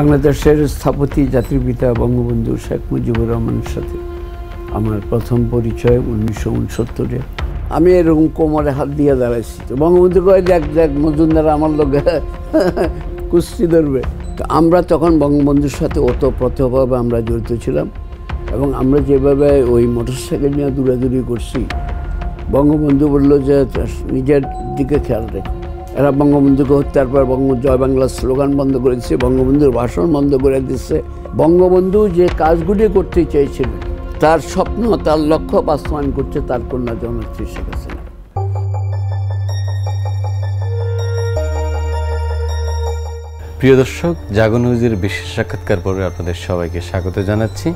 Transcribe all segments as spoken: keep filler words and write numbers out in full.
বাংলাদেশের স্থপতি জাতির পিতা বঙ্গবন্ধু শেখ মুজিবুর রহমানের সাথে আমার প্রথম পরিচয় উনিশশো উনসত্তরে। আমি এরকম কোমরে হাত দিয়ে দাঁড়াইছি, বঙ্গবন্ধু কয় দেখ দেখ মজুমদার আমার লোকে কুস্তি ধরবে। তো আমরা তখন বঙ্গবন্ধুর সাথে ওতপ্রোতভাবে আমরা জড়িত ছিলাম, এবং আমরা যেভাবে ওই মোটরসাইকেল নিয়ে দৌড়াদৌড়ি করছি, বঙ্গবন্ধু বললো যে নিজের দিকে খেয়াল রেখো। এরা বঙ্গবন্ধুকে হত্যার পর বঙ্গ জয় বাংলা স্লোগান বন্ধ করে দিচ্ছে, বঙ্গবন্ধুর ভাষণ বন্ধ করে দিচ্ছে। বঙ্গবন্ধু যে কাজগুলি করতে চেয়েছিলেন, তার স্বপ্ন, তার লক্ষ্য বাস্তবায়ন করছে তার কন্যা জননেত্রী শেখ হাসিনা। প্রিয় দর্শক, জাগো নিউজের বিশেষ সাক্ষাৎকার পর্বে আপনাদের সবাইকে স্বাগত জানাচ্ছি।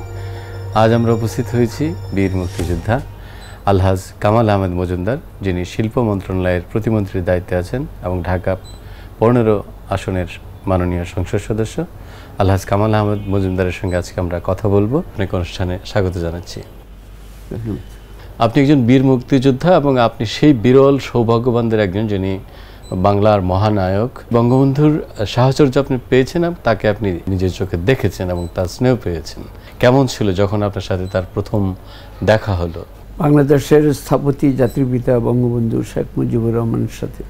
আজ আমরা উপস্থিত হয়েছি বীর মুক্তিযোদ্ধা আলহাজ কামাল আহমেদ মজুমদার, যিনি শিল্প মন্ত্রণালয়ের প্রতিমন্ত্রীর দায়িত্বে আছেন এবং ঢাকা পনেরো আসনের মাননীয় সংসদ সদস্য আলহাজ কামাল আহমেদ মজুমদারের সঙ্গে আজকে আমরা কথা বলবো। অনেক অনুষ্ঠানে স্বাগত জানাচ্ছি। আপনি একজন বীর মুক্তিযোদ্ধা এবং আপনি সেই বিরল সৌভাগ্যবানদের একজন যিনি বাংলার মহানায়ক বঙ্গবন্ধুর সাহচর্য আপনি পেয়েছেন, তাকে আপনি নিজের চোখে দেখেছেন এবং তার স্নেহ পেয়েছেন। কেমন ছিল যখন আপনার সাথে তার প্রথম দেখা হলো? বাংলাদেশের স্থপতি জাতির পিতা বঙ্গবন্ধু শেখ মুজিবুর রহমানের সাথে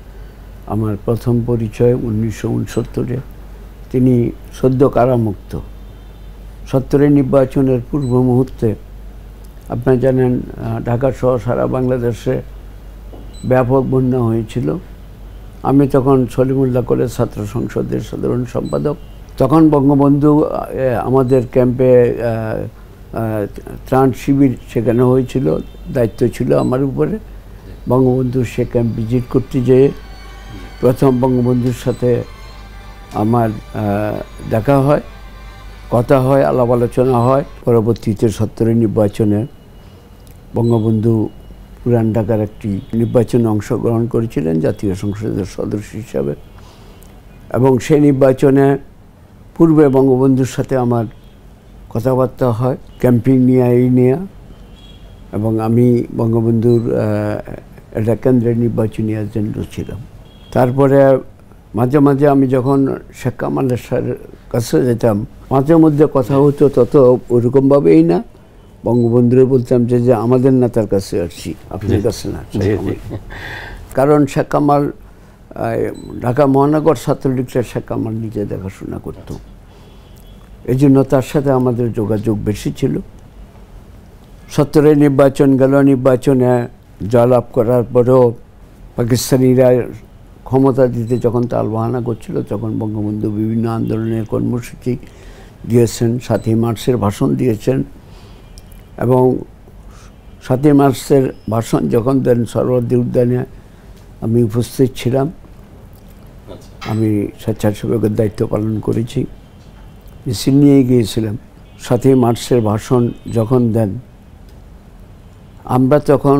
আমার প্রথম পরিচয় উনিশশো উনসত্তরে। তিনি সদ্য কারামুক্ত, সত্তরের নির্বাচনের পূর্ব মুহূর্তে। আপনারা জানেন ঢাকাসহ সারা বাংলাদেশে ব্যাপক বন্যা হয়েছিল। আমি তখন সলিমুল্লাহ কলেজ ছাত্র সংসদের সাধারণ সম্পাদক। তখন বঙ্গবন্ধু আমাদের ক্যাম্পে ত্রাণ শিবির সেখানে হয়েছিল, দায়িত্ব ছিল আমার উপরে। বঙ্গবন্ধু সে ক্যাম্প ভিজিট করতে যেয়ে প্রথম বঙ্গবন্ধুর সাথে আমার দেখা হয়, কথা হয়, আলাপ আলোচনা হয়। পরবর্তীতে সত্তরের নির্বাচনে বঙ্গবন্ধু পুরান ঢাকার একটি নির্বাচনে অংশগ্রহণ করেছিলেন জাতীয় সংসদের সদস্য হিসাবে, এবং সেই নির্বাচনে পূর্বে বঙ্গবন্ধুর সাথে আমার কথাবার্তা হয় ক্যাম্পিং নিয়ে, এই নিয়ে, এবং আমি বঙ্গবন্ধুর একটা কেন্দ্রের নির্বাচনী এজেন্ট ছিলাম। তারপরে মাঝে মাঝে আমি যখন শেখ কামালের কাছে যেতাম, মাঝে মধ্যে কথা হতো, তত ওরকমভাবেই না। বঙ্গবন্ধুরে বলতাম যে যে আমাদের নেতার কাছে আসছি, আপনার কাছে না। কারণ শেখ কামাল ঢাকা মহানগর ছাত্রলীগটা শেখ কামাল নিজে দেখাশোনা করত, এই জন্য তার সাথে আমাদের যোগাযোগ বেশি ছিল। সত্তরের নির্বাচন গেল, নির্বাচনে জয়লাভ করার পরেও পাকিস্তানিরা ক্ষমতা দিতে যখন তালবাহানা করছিল, তখন বঙ্গবন্ধু বিভিন্ন আন্দোলনের কর্মসূচি দিয়েছেন, সাতই মার্চের ভাষণ দিয়েছেন, এবং সাতই মার্চের ভাষণ যখন দেন সরোয়ারদী উদ্যানে আমি উপস্থিত ছিলাম। আমি স্বেচ্ছাসেবকের দায়িত্ব পালন করেছি, মিছিল নিয়ে গিয়েছিলাম। সাতই মার্চের ভাষণ যখন দেন, আমরা তখন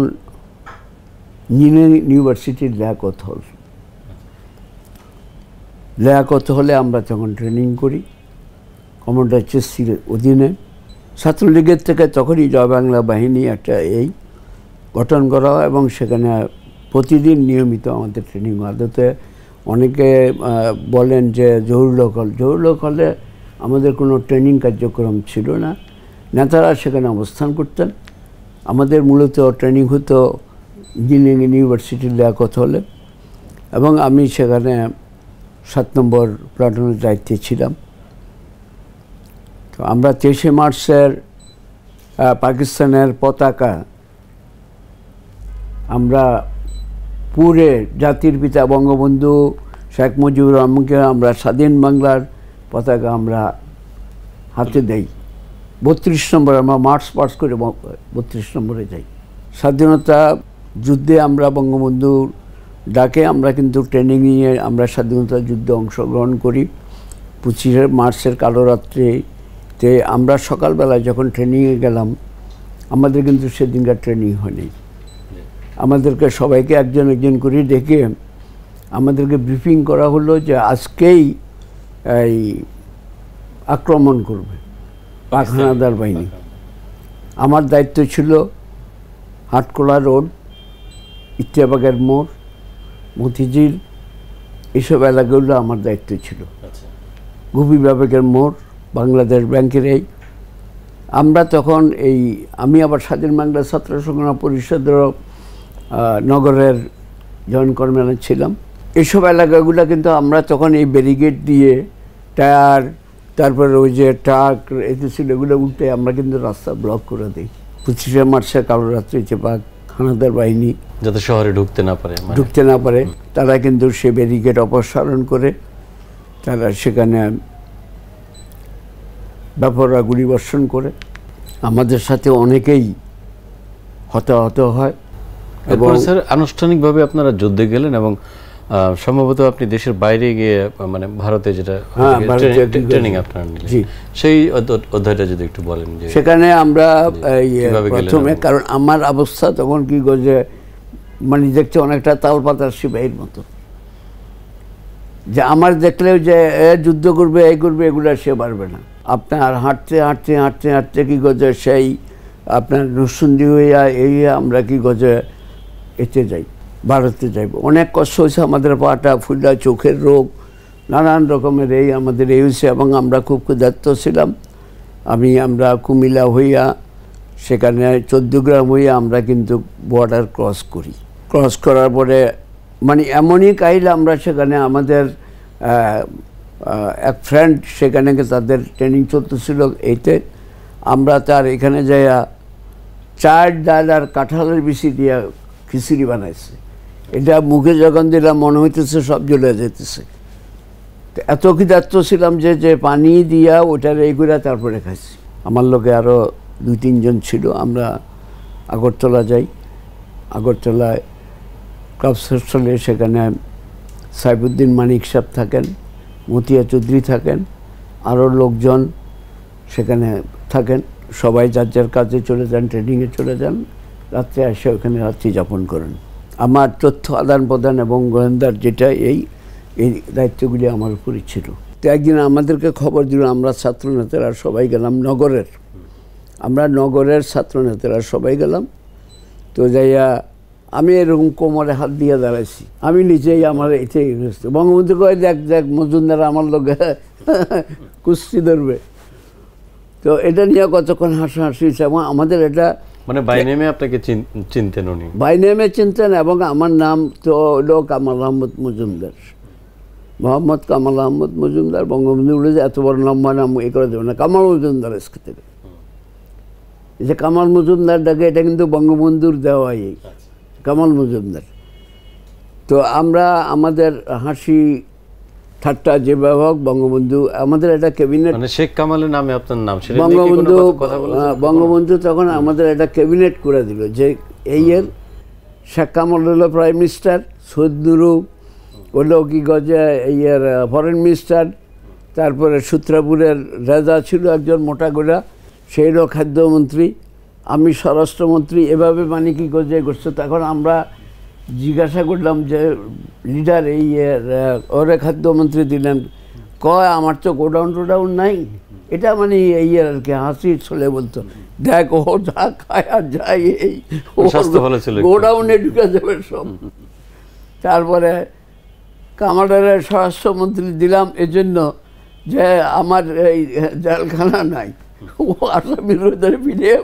ইউনিভার্সিটির লিয়াকত হল, লিয়াকত হলে আমরা তখন ট্রেনিং করি কমান্ডার চেসির অধীনে। ছাত্রলীগের থেকে তখনই জয় বাংলা বাহিনী একটা এই গঠন করা হয়, এবং সেখানে প্রতিদিন নিয়মিত আমাদের ট্রেনিং আদতে। অনেকে বলেন যে জহুরুল হল, জহুরুল হলে আমাদের কোনো ট্রেনিং কার্যক্রম ছিল না, নেতারা সেখানে অবস্থান করতেন। আমাদের মূলত ট্রেনিং হতো ইঞ্জিনিয়ারিং ইউনিভার্সিটির লিয়াকত হলে, এবং আমি সেখানে সাত নম্বর প্লাটুনের দায়িত্বে ছিলাম। তো আমরা তেইশে মার্চের পাকিস্তানের পতাকা আমরা পুরে জাতির পিতা বঙ্গবন্ধু শেখ মুজিবুর রহমানকে আমরা স্বাধীন বাংলার পতাকা আমরা হাতে দেই। বত্রিশ নম্বর আমরা মার্চ পাস করে বত্রিশ নম্বরে যাই। স্বাধীনতা যুদ্ধে আমরা বঙ্গবন্ধুর ডাকে আমরা কিন্তু ট্রেনিং নিয়ে আমরা স্বাধীনতা যুদ্ধে অংশগ্রহণ করি। পঁচিশে মার্চের কালো রাত্রিতে আমরা সকালবেলা যখন ট্রেনিংয়ে গেলাম, আমাদের কিন্তু সেদিনকার ট্রেনিং হয়নি। আমাদেরকে সবাইকে একজন একজন করে ডেকে আমাদেরকে ব্রিফিং করা হলো যে আজকেই এই আক্রমণ করবে পাক হানাদার বাহিনী। আমার দায়িত্ব ছিল হাটকোলা রোড, ইত্তেফাকের মোড়, মতিঝিল, এইসব এলাকাগুলো আমার দায়িত্ব ছিল। গুপি বিবেকের মোড় বাংলাদেশ ব্যাংকের এই আমরা তখন এই আমি আবার স্বাধীন বাংলা ছাত্র সংগ্রাম পরিষদের নগরের জন কর্মীরা ছিলাম। এইসব এলাকাগুলো কিন্তু আমরা তখন এই ব্যারিকেড দিয়ে টায়ার তারপর ওই যে ট্রাক এতে ছিল এগুলো উল্টে আমরা কিন্তু রাস্তা ব্লক করে দিই। পঁচিশে মার্চে কালো রাত্রি চেপাক হানাদার বাহিনী যাতে শহরে ঢুকতে না পারে ঢুকতে না পারে তারা কিন্তু সে ব্যারিকেড অপসারণ করে তারা সেখানে ব্যাপাররা গুলি বর্ষণ করে। আমাদের সাথে অনেকেই হতাহত হয়। এবং স্যার আনুষ্ঠানিকভাবে আপনারা যুদ্ধে গেলেন এবং সম্ভবত আপনি দেশের বাইরে গিয়ে মানে ভারতে যেটা ট্রেনিং আপনারা নিলেন সেই অধ্যায়টা যদি একটু বলেন। সেখানে আমরা প্রথমে কারণ আমার অবস্থা তখন কি গজে মানে দেখছি অনেকটা তালপাতার সিপাহীর মতো যে আমার দেখলেও যে এ যুদ্ধ করবে এই করবে এগুলো সে পারবে না। আপনার হাঁটতে হাঁটতে হাঁটতে হাঁটতে কী গজে সেই আপনার নসুন্দি হয়ে এই আমরা কী গজে এতে যাই ভারতে যাইব। অনেক কষ্ট হয়েছে আমাদের পাটা ফুলা চোখের রোগ নানান রকমের এই আমাদের এই হয়েছে এবং আমরা খুব ক্ষুধার্ত ছিলাম। আমি আমরা কুমিল্লা হইয়া সেখানে চৌদ্দগ্রাম হইয়া আমরা কিন্তু বর্ডার ক্রস করি। ক্রস করার পরে মানে এমনই কাহিল আমরা সেখানে আমাদের এক ফ্রেন্ড সেখানে তাদের ট্রেনিং চলতেছিল এইতে আমরা তার এখানে যাইয়া চার ডাল আর কাঁঠালের বিচি দিয়া খিচুড়ি বানাইছে। এটা মুখে যখন দিলাম মনে হইতেছে সব জ্বলে যেতেছে। তো এত ক্ষিধার্ত ছিলাম যে যে পানি দিয়া ওটার এই করে তারপরে খাইছি। আমার লোকে আরও দুই তিনজন ছিল। আমরা আগরতলা যাই। আগরতলায় ক্লাব হোস্টেলে সেখানে সাইফুদ্দিন মানিক সাহেব থাকেন, মতিয়া চৌধুরী থাকেন, আরও লোকজন সেখানে থাকেন। সবাই যার যার কাজে চলে যান, ট্রেনিংয়ে চলে যান, রাত্রে এসে ওখানে রাত্রি যাপন করেন। আমার তথ্য আদান প্রদান এবং গোয়েন্দার যেটা এই এই দায়িত্বগুলি আমার উপরই ছিল। তো একদিন আমাদেরকে খবর দিল, আমরা ছাত্রনেতারা সবাই গেলাম নগরের, আমরা নগরের ছাত্রনেতারা সবাই গেলাম। তো যাইয়া আমি এরকম কোমরে হাত দিয়ে দাঁড়াইছি, আমি নিজেই আমার এটাই বঙ্গবন্ধু কয় দেখ দেখ মজুমদার আমার লোক কুস্তি ধরবে। তো এটা নিয়ে কতক্ষণ হাসাহাসি এবং আমাদের এটা মানে বাই নেমে আপনাকে চিনতেন উনি, বাই নেমে চিনতেন এবং আমার নাম তো হলো কামাল আহমেদ মজুমদার, মোহাম্মদ কামাল আহমেদ মজুমদার। বঙ্গবন্ধু বলে যে এত বড় লম্বা নাম এ করে দেবে না, কামাল মজুমদার এসকে থেকে যে কামাল মজুমদার ডাকে এটা কিন্তু বঙ্গবন্ধুর দেওয়াই কামাল মজুমদার। তো আমরা আমাদের হাসি ঠাট্টা যেভাবে হোক বঙ্গবন্ধু আমাদের একটা ক্যাবিনেট মানে শেখ কামালের নামে আপনার নাম ছিল বঙ্গবন্ধু। বঙ্গবন্ধু তখন আমাদের একটা ক্যাবিনেট করে দিল যে এই এর শেখ কামাল হলো প্রাইম মিনিস্টার, সৈদুরু হলো কি গজে এই এর ফরেন মিনিস্টার, তারপরে সূত্রাপুরের রাজা ছিল একজন মোটা গোড়া সেই হলো খাদ্যমন্ত্রী, আমি স্বরাষ্ট্রমন্ত্রী। এভাবে মানে কি গজে করছে। তখন আমরা জিজ্ঞাসা করলাম যে লিডার এই ওরে খাদ্যমন্ত্রী দিলেন, কয় আমার তো গোডাউন টোডাউন নাই। এটা মানে এই আর কি হাসি চলে বলতো দেখ ও যা খায় আর যাই এই গোডাউনে ঢুকে যাবে সব। তারপরে কামারের স্বরাষ্ট্রমন্ত্রী দিলাম এজন্য যে আমার এই জেলখানা নাই, ও আসামির ধরে ফিরিয়ে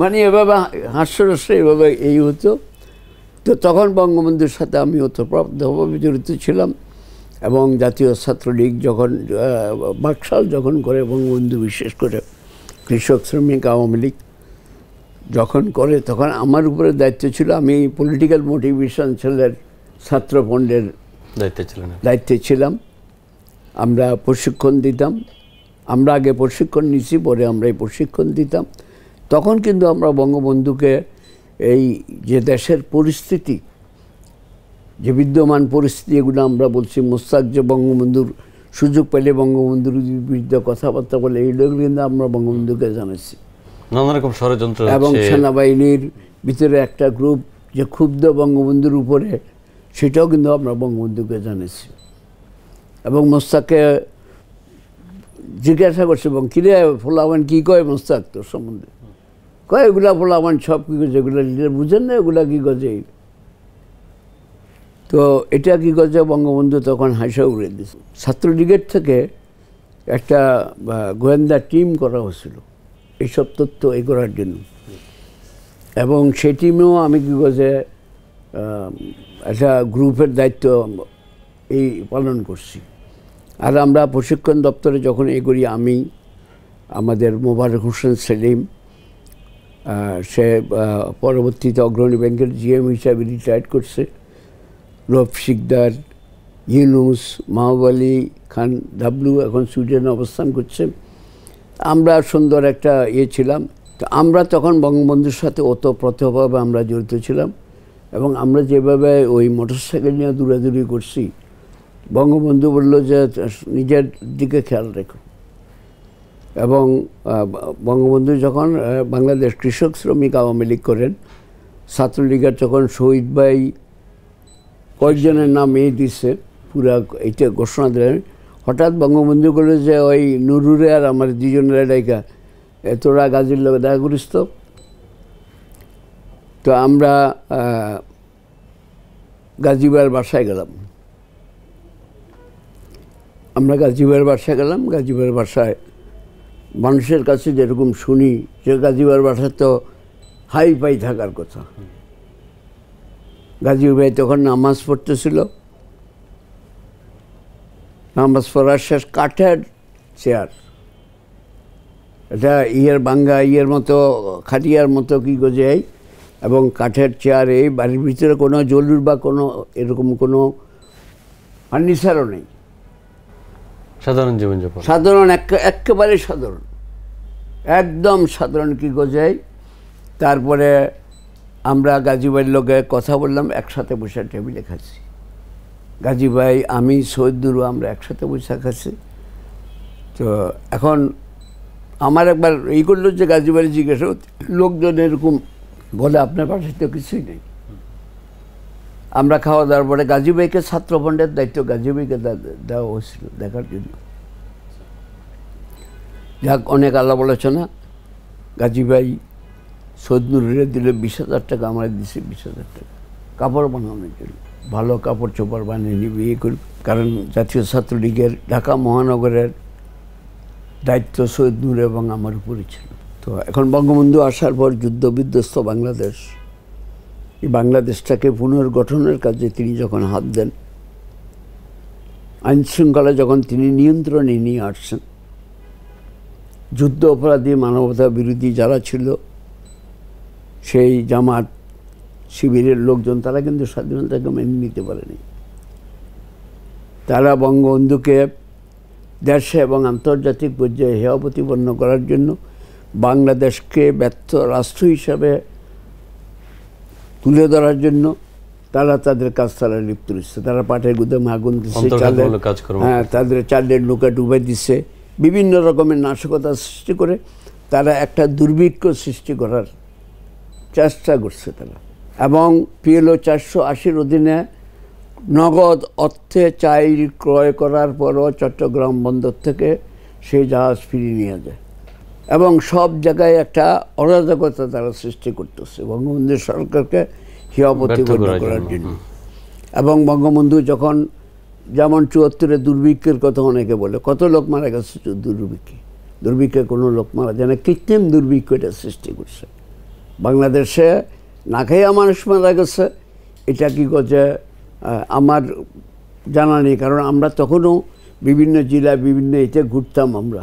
মানে এভাবে হাস্যরস্যে এভাবে এই হতো। তো তখন বঙ্গবন্ধুর সাথে আমি ওতপ্রোতভাবে জড়িত ছিলাম এবং জাতীয় ছাত্রলীগ যখন বাকশাল যখন করে বঙ্গবন্ধু বিশেষ করে কৃষক শ্রমিক আওয়ামী লীগ যখন করে তখন আমার উপরে দায়িত্ব ছিল। আমি পলিটিক্যাল মোটিভেশন সেলের ছাত্র ফন্ডের দায়িত্বে ছিলাম দায়িত্বে ছিলাম আমরা প্রশিক্ষণ দিতাম। আমরা আগে প্রশিক্ষণ নিয়েছি, পরে আমরা এই প্রশিক্ষণ দিতাম। তখন কিন্তু আমরা বঙ্গবন্ধুকে এই যে দেশের পরিস্থিতি যে বিদ্যমান পরিস্থিতি এগুলো আমরা বলছি, মোস্তাক যে বঙ্গবন্ধুর সুযোগ পেলে বঙ্গবন্ধুর বিরুদ্ধে কথাবার্তা বলে এইগুলো কিন্তু আমরা বঙ্গবন্ধুকে জানাচ্ছি নানা রকম ষড়যন্ত্র এবং সেনাবাহিনীর ভিতরে একটা গ্রুপ যে ক্ষুব্ধ বঙ্গবন্ধুর উপরে সেটাও কিন্তু আমরা বঙ্গবন্ধুকে জানাচ্ছি এবং মোস্তাককে জিজ্ঞাসা করছি এবং কিরে ফোলাওয়ান কী কয় মোস্তাক তোর সম্বন্ধে কয় এগুলা বললাম সব কী করছে এগুলো বুঝেন না এগুলা কী করছে। তো এটা কী করছে বঙ্গবন্ধু তখন হাসা উড়ে দিয়েছে। ছাত্রলীগের থেকে একটা গোয়েন্দা টিম করা হয়েছিল এইসব তথ্য এ করার জন্য, এবং সেই টিমেও আমি কী করছে একটা গ্রুপের দায়িত্ব এই পালন করছি। আর আমরা প্রশিক্ষণ দপ্তরে যখন এগোই, আমি আমাদের মোবারক হোসেন সেলিম, সে পরবর্তীতে অগ্রণী ব্যাংকের জিএম হিসাবে রিটায়ার্ড করছে, রব শিকদার, ইউনুস, মাহবুব আলী খান ডাবলু এখন সুইডেনে অবস্থান করছে, আমরা সুন্দর একটা ইয়ে ছিলাম। তো আমরা তখন বঙ্গবন্ধুর সাথে ওতপ্রোতভাবে আমরা জড়িত ছিলাম, এবং আমরা যেভাবে ওই মোটরসাইকেল নিয়ে দৌড়াদৌড়ি করছি, বঙ্গবন্ধু বলল যে নিজের দিকে খেয়াল রেখো। এবং বঙ্গবন্ধু যখন বাংলাদেশ কৃষক শ্রমিক আওয়ামী লীগ করেন, ছাত্রলীগের যখন শহীদ ভাই কয়েকজনের নাম এ দিচ্ছে, পুরা এইটা ঘোষণা দিলেন, হঠাৎ বঙ্গবন্ধু করলো যে ওই নুরুরে আর আমার দুজনের ডাইকা তোরা গাজীর লোক দেখা করিস। তো তো আমরা গাজীবার বাসায় গেলাম, আমরা গাজীবার বাসায় গেলাম গাজীবার বাসায় মানুষের কাছে যেরকম শুনি যে গাজীবার বাসা তো হাই পাই থাকার কথা। গাজী ভাই তখন নামাজ পড়তেছিল, নামাজ পড়ার শেষ কাঠের চেয়ার, এটা ইয়ের বাঙ্গা ইয়ের মতো খাটিয়ার মতো কী গোজাই, এবং কাঠের চেয়ার, এই বাড়ির ভিতরে কোনো জলুর বা কোনো এরকম কোনো ফার্নিচারও নেই, সাধারণ জীবনযাপন, সাধারণ একেবারে সাধারণ, একদম সাধারণ কী গোজাই। তারপরে আমরা গাজী ভাইয়ের লোকে কথা বললাম, একসাথে বসে টেবিলে খাচ্ছি, গাজী ভাই, আমি, সৈয়দুরু, আমরা একসাথে বসে খাচ্ছি। তো এখন আমার একবার এই করলো যে গাজী ভাই জিজ্ঞাসা, লোকজন এরকম বলে আপনার পাশে তো কিছুই নেই। আমরা খাওয়া দাওয়ার পরে গাজী ভাইকে ছাত্রফণ্ডের দায়িত্ব গাজী ভাইকে দেওয়া হয়েছিল দেখার জন্য। যাক, অনেক আলাপ আলোচনা, গাজী ভাই সৈদুরের দিলে বিশ হাজার টাকা, আমার দিছে বিশ হাজার টাকা কাপড় বানানোর জন্য, ভালো কাপড় চোপড় বানিয়ে নিবি এ করবি, কারণ জাতীয় ছাত্রলীগের ঢাকা মহানগরের দায়িত্ব সৈদুর এবং আমার উপরে ছিল। তো এখন বঙ্গবন্ধু আসার পর যুদ্ধ বিধ্বস্ত বাংলাদেশ, এই বাংলাদেশটাকে পুনর্গঠনের কাজে তিনি যখন হাত দেন, আইনশৃঙ্খলা যখন তিনি নিয়ন্ত্রণে নিয়ে আসছেন, যুদ্ধ অপরাধী মানবতা বিরোধী যারা ছিল সেই জামাত শিবিরের লোকজন, তারা কিন্তু স্বাধীনতাকে মেনে নিতে পারেনি, তারা বঙ্গবন্ধুকে দেশে এবং আন্তর্জাতিক পর্যায়ে হেয় প্রতিপন্ন করার জন্য বাংলাদেশকে ব্যর্থ রাষ্ট্র হিসাবে তুলে ধরার জন্য তারা তাদের কাজ তারা লিপ্ত হচ্ছে, তারা পাটের গুদামে আগুন দিচ্ছে, হ্যাঁ, তাদের চালের নৌকা ডুবে দিচ্ছে, বিভিন্ন রকমের নাশকতা সৃষ্টি করে তারা একটা দুর্ভিক্ষ সৃষ্টি করার চেষ্টা করছে তারা। এবং পিএলও চারশো আশির অধীনে নগদ অর্থে চাইল ক্রয় করার পরও চট্টগ্রাম বন্দর থেকে সেই জাহাজ ফিরিয়ে নিয়ে যায়, এবং সব জায়গায় একটা অরাজকতা তারা সৃষ্টি করতেছে বঙ্গবন্ধু সরকারকে হেয় প্রতিপন্ন করার জন্য। এবং বঙ্গবন্ধু যখন, যেমন চুয়াত্তরে দুর্ভিক্ষের কথা অনেকে বলে, কত লোক মারা গেছে দুর্ভিক্ষে, দুর্ভিক্ষে কোনো লোক মারা যায় না, কৃত্রিম দুর্ভিক্ষ এটা সৃষ্টি করছে বাংলাদেশে, না খেয়ে মানুষ মারা গেছে, এটা কী করছে আমার জানা নেই, কারণ আমরা তখনও বিভিন্ন জেলায় বিভিন্ন এতে ঘুরতাম, আমরা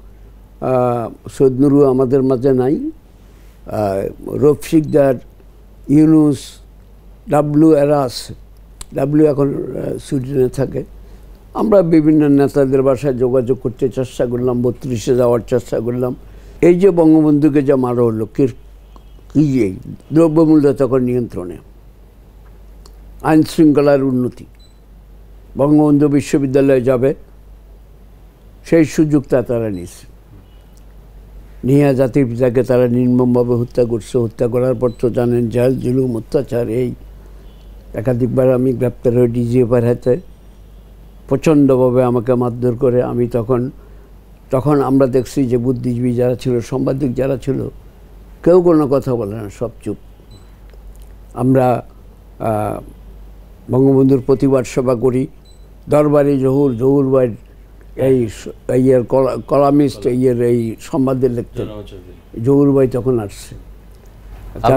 সৈয়দ নুরু আমাদের মাঝে নাই, রফিকদার, ইউনুস, ডাবলু, এরা আছে, ডাবলু এখন সুইডেনে থাকে, আমরা বিভিন্ন নেতাদের বাসায় যোগাযোগ করতে চেষ্টা করলাম, বত্রিশে যাওয়ার চেষ্টা করলাম। এই যে বঙ্গবন্ধুকে যা মারা হলো, কী এই দ্রব্যমূল্য তখন নিয়ন্ত্রণে, আইনশৃঙ্খলার উন্নতি, বঙ্গবন্ধু বিশ্ববিদ্যালয়ে যাবে, সেই সুযোগটা তারা নিয়েছে। নিয়ে জাতির পিতাকে তারা নির্মমভাবে হত্যা করছে। হত্যা করার পর তো জানেন জেল জুলুম অত্যাচার। এই একাধিকবার আমি গ্রেপ্তার হয়ে ডিজিএফের হাতে, প্রচণ্ডভাবে আমাকে মারধর করে। আমি তখন তখন আমরা দেখছি যে বুদ্ধিজীবী যারা ছিল, সাংবাদিক যারা ছিল, কেউ কোনো কথা বলে না, সব চুপ। আমরা বঙ্গবন্ধুর প্রতিবাদ সভা করি, দরবারি জহুর জহুর বাইর এই ইয়ের কলা কলামিস্ট ইয়ের এই সম্বাদে লিখতেন, জহুর ভাই তখন আসছে। হ্যাঁ,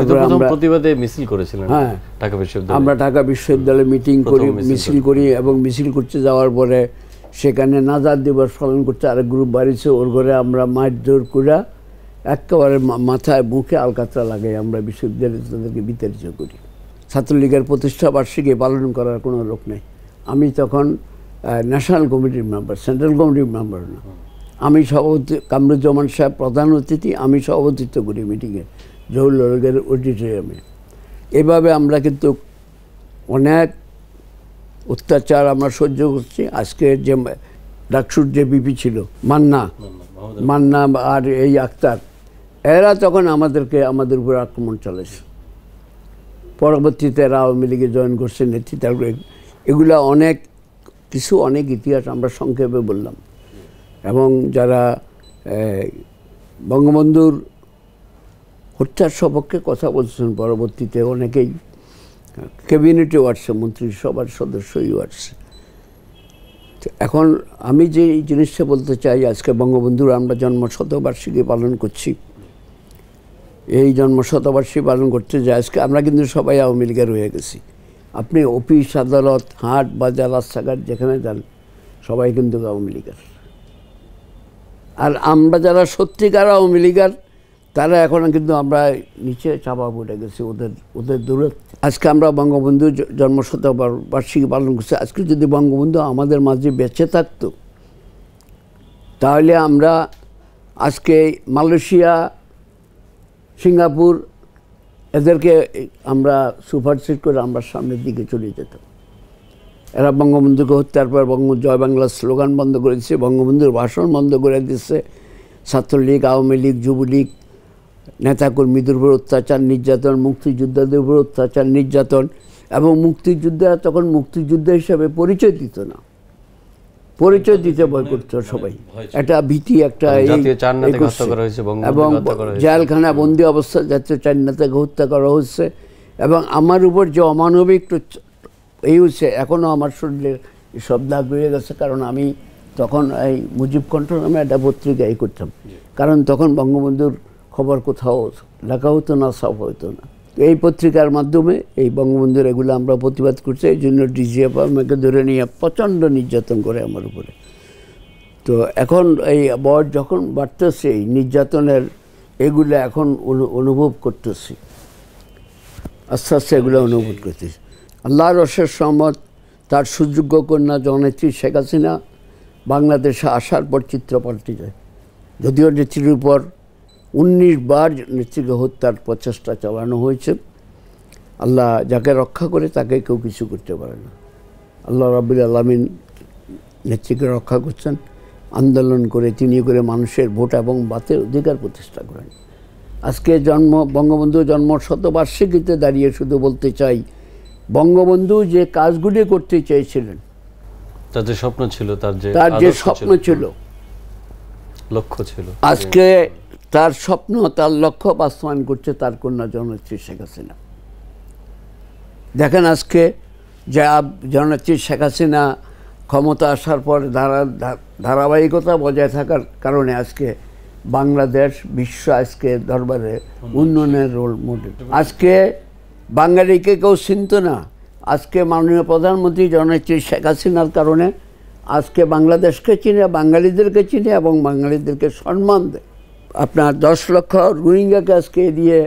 আমরা ঢাকা বিশ্ববিদ্যালয়ে মিটিং করি, মিছিল করি, এবং মিছিল করতে যাওয়ার পরে সেখানে নাজার দিবস পালন করতে আরেক গ্রুপ বাড়িছে, ওর ঘরে আমরা মারধর করে একেবারে মাথায় বুকে আলকাতরা লাগাই আমরা বিশ্ববিদ্যালয়ে তাদেরকে বিতাড়িত করি। ছাত্রলীগের প্রতিষ্ঠা বার্ষিকী পালন করার কোনো লোক নেই। আমি তখন ন্যাশনাল কমিটির মেম্বার, সেন্ট্রাল কমিটির মেম্বার না, আমি সভাপতি, কামরুজ্জামান সাহেব প্রধান অতিথি, আমি সভাপতিত্ব করি মিটিংয়ে জহুরুলের অডিটোরিয়ামে। এভাবে আমরা কিন্তু অনেক অত্যাচার আমরা সহ্য করছি। আজকে যে ডাকসুর যে বিপি ছিল মান্না মান্না আর এই আক্তার, এরা তখন আমাদেরকে আমাদের উপর আক্রমণ চালাইছে। পরবর্তীতে এরা আওয়ামী লীগে জয়েন করছে নেতৃত্ব। এগুলা অনেক কিছু, অনেক ইতিহাস আমরা সংক্ষেপে বললাম। এবং যারা বঙ্গবন্ধুর হত্যার সপক্ষে কথা বলছেন, পরবর্তীতে অনেকেই ক্যাবিনেটেও আসছে, মন্ত্রিসভার সদস্যও আসছে। এখন আমি যে এই জিনিসটা বলতে চাই, আজকে বঙ্গবন্ধুর আমরা জন্ম শতবার্ষিকী পালন করছি। এই জন্ম শতবার্ষিকী পালন করতে যাই আজকে আমরা কিন্তু সবাই আওয়ামী লীগের হয়ে গেছি। আপনি অফিস, আদালত, হাট, বাজার, রাস্তাঘাট যেখানে যান, সবাই কিন্তু আওয়ামী লীগের। আর আমরা যারা সত্যিকার আওয়ামী লীগের, তারা এখন কিন্তু আমরা নিচে চাপা পড়ে গেছি ওদের ওদের দূরে। আজকে আমরা বঙ্গবন্ধু জন্মশতবার্ষিকী পালন করছি। আজকে যদি বঙ্গবন্ধু আমাদের মাঝে বেঁচে থাকতো, তাহলে আমরা আজকে মালয়েশিয়া, সিঙ্গাপুর এদেরকে আমরা সুপারসিট করে আমরা সামনের দিকে চলে যেতাম। এরা বঙ্গবন্ধুকে হত্যার পর বঙ্গ জয় বাংলা স্লোগান বন্ধ করে দিচ্ছে, বঙ্গবন্ধুর ভাষণ বন্ধ করে দিচ্ছে। ছাত্রলীগ, আওয়ামী লীগ, যুবলীগ নেতাকর্মীদের উপর অত্যাচার নির্যাতন, মুক্তিযোদ্ধাদের উপর অত্যাচার নির্যাতন। এবং মুক্তিযোদ্ধারা তখন মুক্তিযোদ্ধা হিসাবে পরিচয় দিত না, পরিচয় দিতে ভয় করত সবাই, একটা ভীতি, একটা। এবং জেলখানা বন্দি অবস্থায় জাতীয় চার নেতাকে হত্যা করা হচ্ছে। এবং আমার উপর যে অমানবিক এই হচ্ছে, এখনও আমার শরীরে সব দাগ রয়ে গেছে। কারণ আমি তখন এই মুজিব কণ্ঠ নামে একটা পত্রিকা এই করতাম, কারণ তখন বঙ্গবন্ধুর খবর কোথাও লেখা হতো না, ছাপ হতো না। এই পত্রিকার মাধ্যমে এই বঙ্গবন্ধুর এগুলো আমরা প্রতিবাদ করছি। এই জন্য ডিজিএফ আমাকে ধরে নিয়ে প্রচণ্ড নির্যাতন করে আমার উপরে। তো এখন এই বয়স যখন বাড়তেছে, এই নির্যাতনের এগুলো এখন অনুভব করতেছি, আস্তে আস্তে এগুলো অনুভব করতেছি। আল্লাহর অশেষ রহমত, তার সুযোগ্য কন্যা জননেত্রী শেখ হাসিনা বাংলাদেশে আসার পর চিত্র পাল্টে যায়। যদিও নেত্রীর উপর উনিশ বার নেত্রীকে হত্যার প্রচেষ্টা চালানো হয়েছে, আল্লাহ যাকে রক্ষা করে তাকে কেউ কিছু করতে পারে না। আল্লাহ রাব্বুল আলামিন নেত্রীকে রক্ষা করছেন। আন্দোলন করে তিনি করে মানুষের ভোট এবং বাতের অধিকার প্রতিষ্ঠা করেন। আজকে জন্ম বঙ্গবন্ধু জন্ম শতবার্ষিকীতে দাঁড়িয়ে শুধু বলতে চাই, বঙ্গবন্ধু যে কাজগুলি করতে চেয়েছিলেন, তার যে স্বপ্ন ছিল, তার যে তার যে স্বপ্ন ছিল, লক্ষ্য ছিল, আজকে তার স্বপ্ন, তার লক্ষ্য বাস্তবায়ন করছে তার কন্যা জননেত্রী শেখ হাসিনা। দেখেন আজকে যা জননেত্রী শেখ হাসিনা ক্ষমতা আসার পর ধারা ধারাবাহিকতা বজায় থাকার কারণে আজকে বাংলাদেশ বিশ্ব আজকে দরবারে উন্নয়নের রোল মডেল। আজকে বাঙালিকে কেউ চিনত না, আজকে মাননীয় প্রধানমন্ত্রী জননেত্রী শেখ হাসিনার কারণে আজকে বাংলাদেশকে চিনে, বাঙালিদেরকে চিনে এবং বাঙালিদেরকে সম্মান দেয়। আপনার দশ লক্ষ রোহিঙ্গাকে আজকে দিয়ে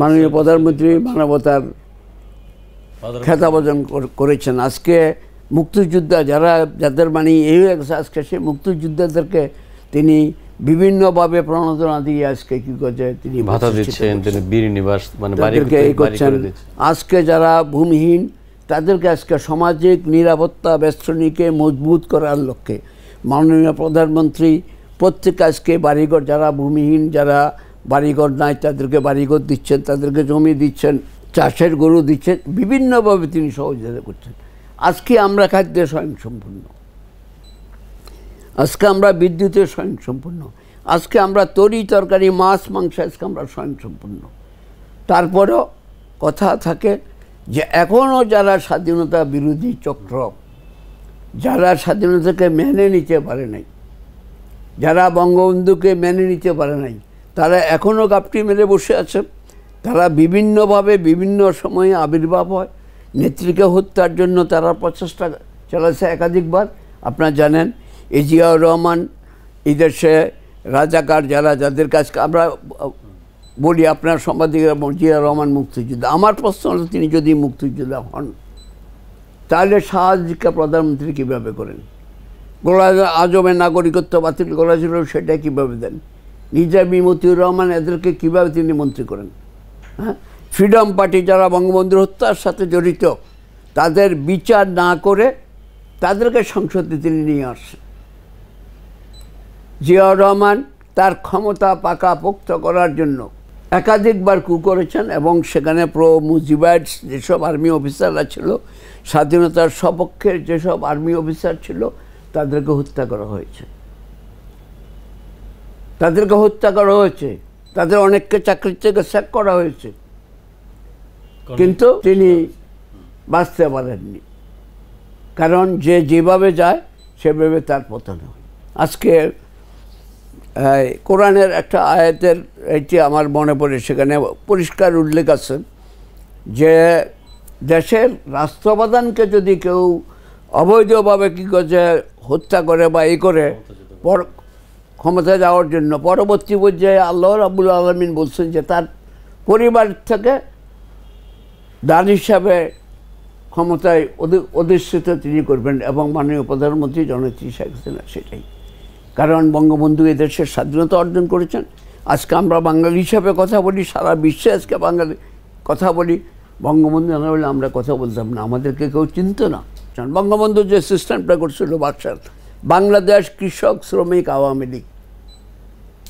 মাননীয় প্রধানমন্ত্রী মানবতার খেতাব অর্জন করেছেন। আজকে মুক্তিযোদ্ধা যারা, যাদের মানে এই হয়ে গেছে, আজকে সেই মুক্তিযোদ্ধাদেরকে তিনি বিভিন্নভাবে প্রণোদনা দিয়ে আজকে কী করছে, তিনি ভাতা দিচ্ছেন, তিনি বীর নিবাস মানে বাড়ি করছেন। আজকে যারা ভূমিহীন তাদেরকে আজকে সামাজিক নিরাপত্তা বেষ্টনীকে মজবুত করার লক্ষ্যে মাননীয় প্রধানমন্ত্রী প্রত্যেক আজকে বাড়িঘর, যারা ভূমিহীন, যারা বাড়িঘর নাই তাদেরকে বাড়িঘর দিচ্ছেন, তাদেরকে জমি দিচ্ছেন, চাষের গরু দিচ্ছেন, বিভিন্নভাবে তিনি সহযোগিতা করছেন। আজকে আমরা খাদ্যে স্বয়ংসম্পূর্ণ, আজকে আমরা বিদ্যুতে স্বয়ংসম্পূর্ণ, আজকে আমরা তরি তরকারি মাছ মাংস আজকে আমরা স্বয়ংসম্পূর্ণ। তারপরও কথা থাকে যে এখনও যারা স্বাধীনতা বিরোধী চক্র, যারা স্বাধীনতাকে মেনে নিতে পারে নাই, যারা বঙ্গবন্ধুকে মেনে নিতে পারে নাই, তারা এখনও গাপটি মেরে বসে আছে। তারা বিভিন্নভাবে বিভিন্ন সময়ে আবির্ভাব হয়, নেত্রীকে হত্যার জন্য তারা প্রচেষ্টা চালাচ্ছে একাধিকবার। আপনারা জানেন এই জিয়া রহমান, এই দেশে রাজাকার যারা, যাদের কাজকে আমরা বলি আপনার সাংবাদিকরা জিয়া রহমান মুক্তিযোদ্ধা, আমার প্রশ্ন হল তিনি যদি মুক্তিযোদ্ধা হন তাহলে সাহায্যকে প্রধানমন্ত্রী কীভাবে করেন? গোলা আজমের নাগরিকত্ব বাতিল করা ছিল, সেটা কীভাবে দেন? নিজামী, মতিউর রহমান, এদেরকে কীভাবে তিনি মন্ত্রী করেন? হ্যাঁ, ফ্রিডম পার্টি যারা বঙ্গবন্ধুর হত্যার সাথে জড়িত, তাদের বিচার না করে তাদেরকে সংসদে তিনি নিয়ে আসেন। জিয়া রহমান তার ক্ষমতা পাকাপোক্ত করার জন্য একাধিকবার কু করেছেন এবং সেখানে প্রো মুজিবাইটস যেসব আর্মি অফিসাররা ছিল, স্বাধীনতার সপক্ষের যেসব আর্মি অফিসার ছিল, তাদেরকে হত্যা করা হয়েছে, তাদেরকে হত্যা করা হয়েছে তাদের অনেককে চাকরির থেকে স্যাক করা হয়েছে, কিন্তু তিনি বাঁচতে পারেননি। কারণ যে যেভাবে যায় সেভাবে তার পতন হয়। আজকে কোরআনের একটা আয়াতের এটি আমার মনে পড়ে, সেখানে পরিষ্কার উল্লেখ আছে যে দেশের রাষ্ট্রপ্রধানকে যদি কেউ অবৈধভাবে কী করে হত্যা করে বা এই করে পর ক্ষমতা যাওয়ার জন্য, পরবর্তী পর্যায়ে আল্লাহ রাব্বুল আলামিন বলছেন যে তার পরিবার থেকে দান হিসাবে ক্ষমতায় অধিষ্ঠিত তিনি করবেন, এবং মাননীয় প্রধানমন্ত্রী জননেত্রী শেখ হাসিনা সেটাই। কারণ বঙ্গবন্ধু এই দেশের স্বাধীনতা অর্জন করেছেন। আজকে আমরা বাঙালি হিসাবে কথা বলি, সারা বিশ্বে আজকে বাঙালি কথা বলি, বঙ্গবন্ধু না হলে আমরা কথা বলতাম না, আমাদেরকে কেউ চিনত না। বঙ্গবন্ধু যে সিস্টেমটা করছিল বাক্সার, বাংলাদেশ কৃষক শ্রমিক আওয়ামী লীগ,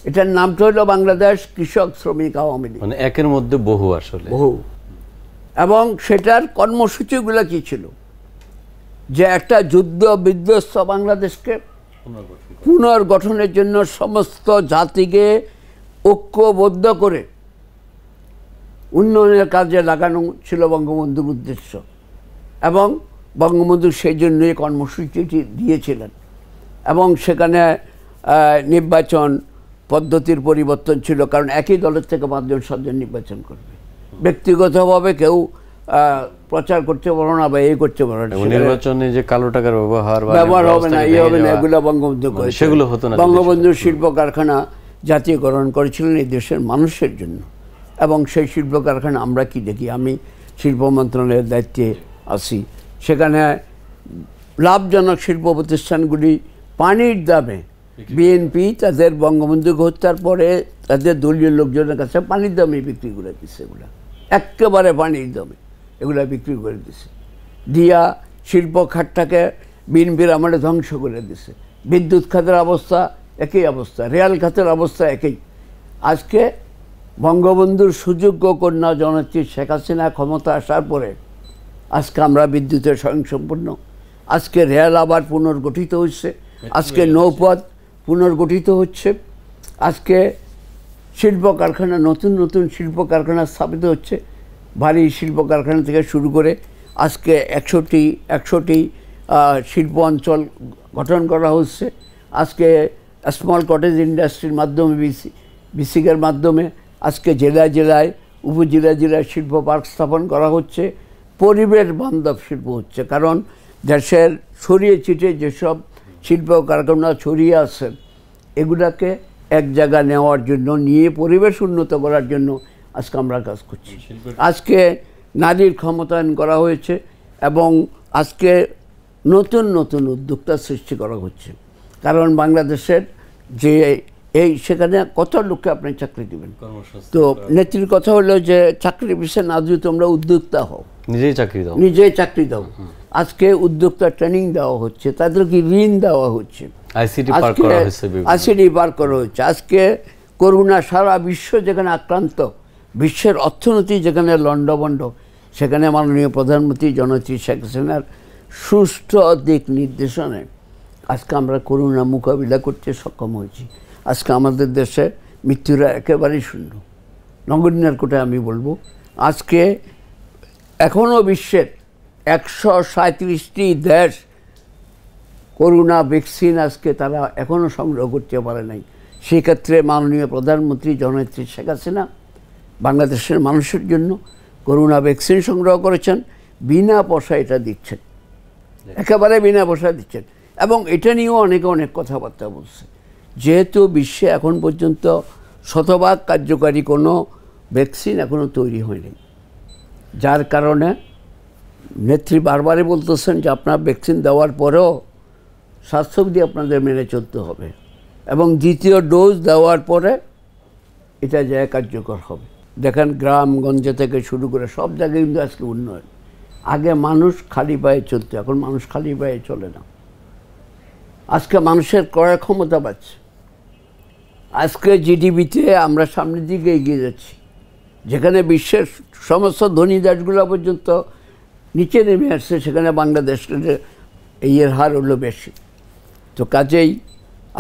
এটার নামটা হলো বাংলাদেশ কৃষক শ্রমিক আওয়ামী লীগ, মানে একের মধ্যে বহু, আসলে বহু। এবং সেটার কর্মসূচিগুলো কী ছিল? যে একটা যুদ্ধ বিধ্বস্ত বাংলাদেশকে পুনর্গঠনের জন্য সমস্ত জাতিকে ঐক্যবদ্ধ করে উন্নয়নের কাজে লাগানো ছিল বঙ্গবন্ধুর উদ্দেশ্য, এবং বঙ্গবন্ধু সেই জন্যই কর্মসূচিটি দিয়েছিলেন। এবং সেখানে নির্বাচন পদ্ধতির পরিবর্তন ছিল, কারণ একই দলের থেকে পাঁচজন সাতজন নির্বাচন করবে, ব্যক্তিগতভাবে কেউ প্রচার করতে পারো না বা এই করতে পারো না, নির্বাচনে যে কালো টাকার ব্যবহার ব্যবহার হবে না, এই হবে না, এগুলো বঙ্গবন্ধু সেগুলো হতো না। বঙ্গবন্ধু শিল্প কারখানা জাতীয়করণ করেছিলেন এই দেশের মানুষের জন্য, এবং সেই শিল্প কারখানা আমরা কি দেখি? আমি শিল্প মন্ত্রণালয়ের দায়িত্বে আছি, সেখানে লাভজনক শিল্প প্রতিষ্ঠানগুলি পানির দামে বিএনপি তাদের বঙ্গবন্ধুকে হত্যার পরে তাদের দলীয় লোকজনের কাছে পানির দামে বিক্রি করে দিচ্ছে, এগুলো একেবারে পানির দামে এগুলো বিক্রি করে দিছে, দিয়া শিল্প খাতটাকে বিএনপির আমলে ধ্বংস করে দিছে। বিদ্যুৎ খাতের অবস্থা একই অবস্থা, রেল খাতের অবস্থা একই। আজকে বঙ্গবন্ধুর সুযোগ্য কন্যা জননেত্রী শেখ হাসিনা ক্ষমতা আসার পরে আজকে আমরা বিদ্যুতের স্বয়ংসম্পূর্ণ, আজকে রেল আবার পুনর্গঠিত হচ্ছে, আজকে নৌপথ পুনর্গঠিত হচ্ছে, আজকে শিল্প কারখানা নতুন নতুন শিল্প কারখানা স্থাপিত হচ্ছে, ভারী শিল্প কারখানা থেকে শুরু করে আজকে একশোটি একশোটি শিল্প অঞ্চল গঠন করা হচ্ছে। আজকে স্মল কটেজ ইন্ডাস্ট্রির মাধ্যমে বিসি বিসিকের মাধ্যমে আজকে জেলায় জেলায় উপজেলা জেলায় শিল্প পার্ক স্থাপন করা হচ্ছে, পরিবেশ বান্ধব শিল্প হচ্ছে। কারণ দেশের ছড়িয়ে ছিটিয়ে যেসব শিল্প কারখানা ছড়িয়ে আছে, এগুলাকে এক জায়গা নেওয়ার জন্য, নিয়ে পরিবেশ উন্নত করার জন্য আজকে আমরা কাজ করছি। আজকে নারীর ক্ষমতায়ন করা হয়েছে এবং আজকে নতুন নতুন উদ্যোক্তা সৃষ্টি করা হচ্ছে। কারণ বাংলাদেশের যে এই সেখানে কত লোককে আপনি চাকরি দেবেন? তো নেত্রীর কথা হলো যে চাকরি বিষয়ে না যদি তোমরা উদ্যোক্তা হও। নিজেই চাকরি দাও, নিজেই চাকরি দাও। আজকে উদ্যোক্তা ট্রেনিং দেওয়া হচ্ছে, তাদেরকে ঋণ দেওয়া হচ্ছে, আইসিডি পার করা হয়েছে, আইসিডি পার করা হচ্ছে। আজকে করোনা সারা বিশ্ব যেখানে আক্রান্ত, বিশ্বের অর্থনীতি যেখানে লণ্ডভণ্ড, সেখানে মাননীয় প্রধানমন্ত্রী জননেত্রী শেখ হাসিনার সুষ্ঠু দিক নির্দেশনায় আজকে আমরা করোনা মোকাবিলা করতে সক্ষম হয়েছি। আজকে আমাদের দেশে মৃত্যুরা একেবারেই শূন্য, নগণ্যের কোটায় আমি বলবো। আজকে এখনও বিশ্বের একশো সাঁত্রিশটি দেশ করোনা ভ্যাকসিন আজকে তারা এখনও সংগ্রহ করতে পারে নাই। সেক্ষেত্রে মাননীয় প্রধানমন্ত্রী জননেত্রী শেখ হাসিনা বাংলাদেশের মানুষের জন্য করোনা ভ্যাকসিন সংগ্রহ করেছেন, বিনা পয়সা এটা দিচ্ছেন, একেবারে বিনা পয়সা দিচ্ছেন। এবং এটা নিয়েও অনেকে অনেক কথাবার্তা বলছে। যেহেতু বিশ্বে এখন পর্যন্ত শতভাগ কার্যকারী কোনো ভ্যাকসিন এখনও তৈরি হয়নি, যার কারণে নেত্রী বারবারই বলতেছেন যে আপনার ভ্যাকসিন দেওয়ার পরেও স্বাস্থ্যবিধি আপনাদের মেনে চলতে হবে এবং দ্বিতীয় ডোজ দেওয়ার পরে এটা যা কার্যকর হবে। দেখেন গ্রামগঞ্জ থেকে শুরু করে সব জায়গায় কিন্তু আজকে উন্নয়ন। আগে মানুষ খালি পায়ে চলতো, এখন মানুষ খালি পায়ে চলে না। আজকে মানুষের ক্রয় ক্ষমতা বাড়ছে, আজকে জিডিপিতে আমরা সামনের দিকে এগিয়ে যাচ্ছি, যেখানে বিশ্বের সমস্ত ধনী দেশগুলো পর্যন্ত নিচে নেমে আসছে, সেখানে বাংলাদেশের এর হার হলো বেশি। তো কাজেই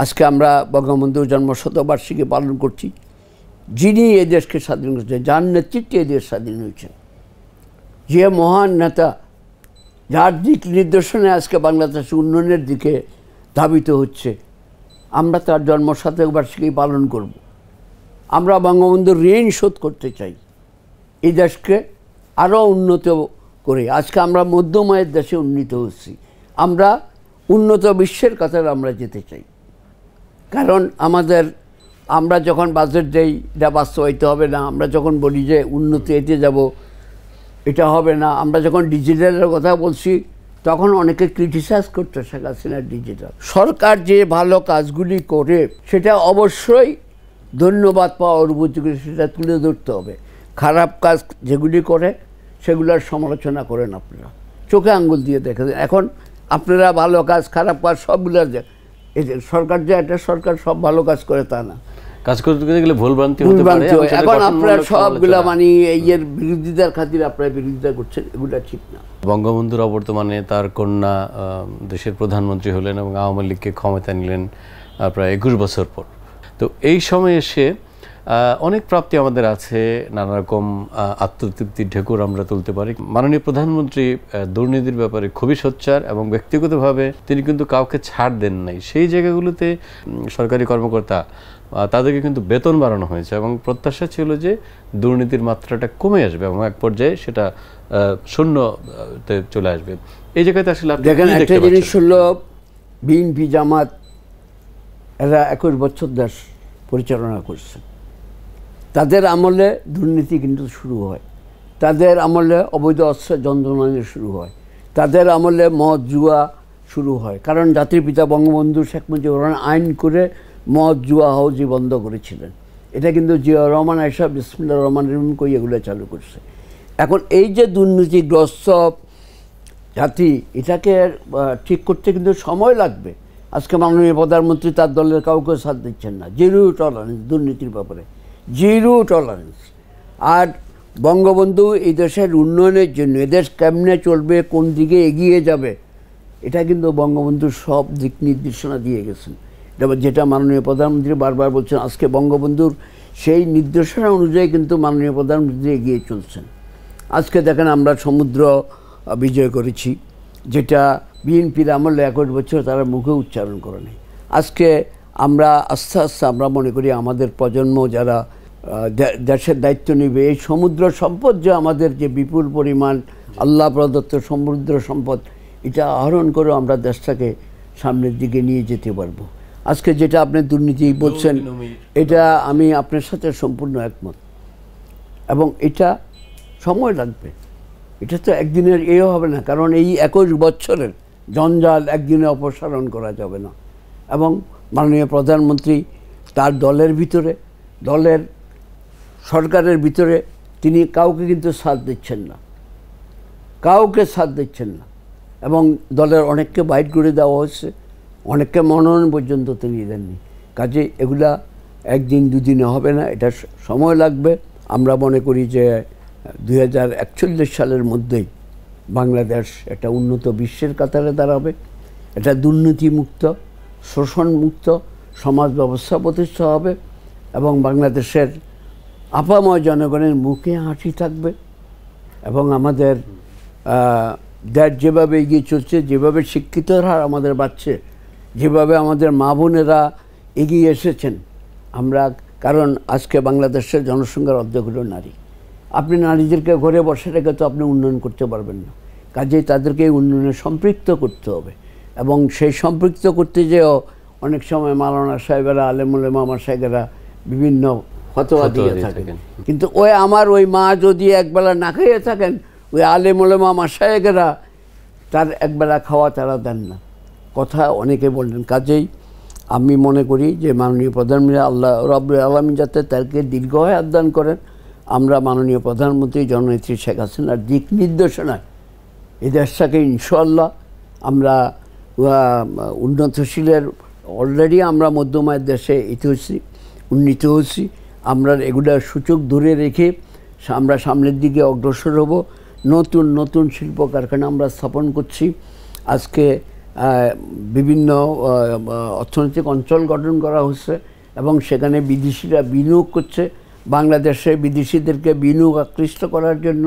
আজকে আমরা বঙ্গবন্ধুর জন্মশতবার্ষিকী পালন করছি, যিনি এ দেশকে স্বাধীন করেছেন, যার নেতৃত্বে এ দেশ স্বাধীন হয়েছে, যে মহান নেতা যার দিক নির্দেশনে আজকে বাংলাদেশ উন্নয়নের দিকে ধাবিত হচ্ছে, আমরা তার জন্মশতবার্ষিকী পালন করব। আমরা বঙ্গবন্ধুর ঋণ শোধ করতে চাই, এই দেশকে আরও উন্নত করে। আজকে আমরা মধ্যম আয়ের দেশে উন্নীত হচ্ছি, আমরা উন্নত বিশ্বের কথা আমরা যেতে চাই। কারণ আমাদের আমরা যখন বাজেট দেই এটা বাস্তবায়িত হবে না, আমরা যখন বলি যে উন্নতি এতে যাব এটা হবে না, আমরা যখন ডিজিটালের কথা বলছি তখন অনেকে ক্রিটিসাইজ করতে শেখ হাসিনার ডিজিটাল। সরকার যে ভালো কাজগুলি করে সেটা অবশ্যই ধন্যবাদ পাওয়ার উপযোগী, সেটা তুলে ধরতে হবে। খারাপ কাজ যেগুলি করে সেগুলোর সমালোচনা করেন আপনারা, চোখে আঙ্গুল দিয়ে দেখেন। এখন আপনারা ভালো কাজ খারাপ কাজ সবগুলোর যে সরকার যে একটা সরকার সব ভালো কাজ করে তা না, কাজ করতে গেলে ভুলভ্রান্তি হতে পারে। এখন আপনারা সবগুলা মানে এর বিরোধিতার খাতিরে আপনারা বিরোধিতা করছেন, এগুলো ঠিক না। বঙ্গবন্ধুর অবর্তমানে তার কন্যা দেশের প্রধানমন্ত্রী হলেন এবং আওয়ামী লীগকে ক্ষমতা নিলেন প্রায় একুশ বছর পর। তো এই সময়ে এসে অনেক প্রাপ্তি আমাদের আছে, নানা রকম আত্মতৃপ্তির ঢেকুর আমরা তুলতে পারি। মাননীয় প্রধানমন্ত্রী দুর্নীতির ব্যাপারে খুবই সোচ্চার এবং ব্যক্তিগতভাবে তিনি কিন্তু কাউকে ছাড় দেন নাই। সেই জায়গাগুলোতে সরকারি কর্মকর্তা তাদেরকে কিন্তু বেতন বাড়ানো হয়েছে এবং প্রত্যাশা ছিল যে দুর্নীতির মাত্রাটা কমে আসবে এবং এক পর্যায়ে সেটা শূন্যতে চলে আসবে। এই জায়গাতে আসলে দেখেন একটা জিনিস হলো, বিএনপি জামাত এরা একুশ বছর দেশ পরিচালনা করছে, তাদের আমলে দুর্নীতি কিন্তু শুরু হয়, তাদের আমলে অবৈধ অস্ত্র যন্ত্রণা শুরু হয়, তাদের আমলে মদ জুয়া শুরু হয়। কারণ জাতির পিতা বঙ্গবন্ধু শেখ মুজিবুর রহমান আইন করে মদ জুয়া হাউজি বন্ধ করেছিলেন। এটা কিন্তু জিয়া রহমান আয়েশা বিসমিল্লাহ রহমান কই এগুলো চালু করছে। এখন এই যে দুর্নীতিগ্রস্ত জাতি, এটাকে ঠিক করতে কিন্তু সময় লাগবে। আজকে মাননীয় প্রধানমন্ত্রী তার দলের কাউকে সাথ দিচ্ছেন না, জিরো টলারেন্স দুর্নীতির ব্যাপারে, জিরো টলারেন্স। আর বঙ্গবন্ধু এই দেশের উন্নয়নের জন্য এদেশ কেমনে চলবে, কোন দিকে এগিয়ে যাবে, এটা কিন্তু বঙ্গবন্ধু সব দিক নির্দেশনা দিয়ে গেছেন। যেটা মাননীয় প্রধানমন্ত্রী বারবার বলছেন, আজকে বঙ্গবন্ধুর সেই নির্দেশনা অনুযায়ী কিন্তু মাননীয় প্রধানমন্ত্রী এগিয়ে চলছেন। আজকে দেখেন আমরা সমুদ্র বিজয় করেছি, যেটা বিএনপির আমলে একুশ বছর তারা মুখে উচ্চারণ করেনি। আজকে আমরা আস্তে আস্তে আমরা মনে করি আমাদের প্রজন্ম যারা দেশের দায়িত্ব নেবে, এই সমুদ্র সম্পদ যে আমাদের যে বিপুল পরিমাণ আল্লাহ প্রদত্ত সমুদ্র সম্পদ, এটা আহরণ করে আমরা দেশটাকে সামনের দিকে নিয়ে যেতে পারবো। আজকে যেটা আপনি দুর্নীতি বলছেন, এটা আমি আপনার সাথে সম্পূর্ণ একমত এবং এটা সময় লাগবে, এটা তো একদিনের এও হবে না। কারণ এই একুশ বছরের জঞ্জাল একদিনে অপসারণ করা যাবে না। এবং মাননীয় প্রধানমন্ত্রী তার দলের ভিতরে, দলের সরকারের ভিতরে তিনি কাউকে কিন্তু সাথ দিচ্ছেন না। কাউকে সাথ দিচ্ছেন না, এবং দলের অনেককে বাইট করে দেওয়া হচ্ছে, অনেককে মনোনয়ন পর্যন্ত তিনি দেননি। কাজে এগুলা একদিন দুদিনে হবে না, এটা সময় লাগবে। আমরা মনে করি যে দুই হাজার একচল্লিশ সালের মধ্যেই বাংলাদেশ একটা উন্নত বিশ্বের কাতারে দাঁড়াবে, এটা দুর্নীতিমুক্ত, শোষণমুক্ত সমাজ ব্যবস্থা প্রতিষ্ঠা হবে এবং বাংলাদেশের আপাময় জনগণের মুখে হাসি থাকবে। এবং আমাদের দেশ যেভাবে এগিয়ে চলছে, যেভাবে শিক্ষিতর হার আমাদের বাড়ছে, যেভাবে আমাদের মা বোনেরা এগিয়ে এসেছেন, আমরা কারণ আজকে বাংলাদেশের জনসংখ্যার অর্ধেক হলো নারী। আপনি নারীদেরকে ঘরে বসে রেখে তো আপনি উন্নয়ন করতে পারবেন না, কাজেই তাদেরকে উন্নয়নে সম্পৃক্ত করতে হবে। এবং সেই সম্পৃক্ত করতে যেও অনেক সময় মাওলানা সাহেবেরা, আলেমুলেমা মাসায়েখেরা বিভিন্ন ফতোয়া দিয়ে থাকেন, কিন্তু ওই আমার ওই মা যদি একবেলা না খেয়ে থাকেন, ওই আলেমুলেমা মাসায়েখেরা তার একবেলা খাওয়া তারা দেন না, কথা অনেকে বললেন। কাজেই আমি মনে করি যে মাননীয় প্রধানমন্ত্রী আল্লাহ রাব্বুল আলামিন যাতে তাকে দীর্ঘ আয়ু দান করেন, আমরা মাননীয় প্রধানমন্ত্রী জননেত্রী শেখ হাসিনার দিক নির্দেশনায় এই দেশটাকে ইনশাআল্লাহ আমরা উন্নতশীলের, অলরেডি আমরা মধ্যমায়ের দেশে ইতি হচ্ছি, উন্নীত হচ্ছি, আমরা এগুলা সূচক ধরে রেখে আমরা সামনের দিকে অগ্রসর হব। নতুন নতুন শিল্প কারখানা আমরা স্থাপন করছি, আজকে বিভিন্ন অর্থনৈতিক অঞ্চল গঠন করা হচ্ছে এবং সেখানে বিদেশিরা বিনিয়োগ করছে। বাংলাদেশে বিদেশিদেরকে বিনিয়োগ আকৃষ্ট করার জন্য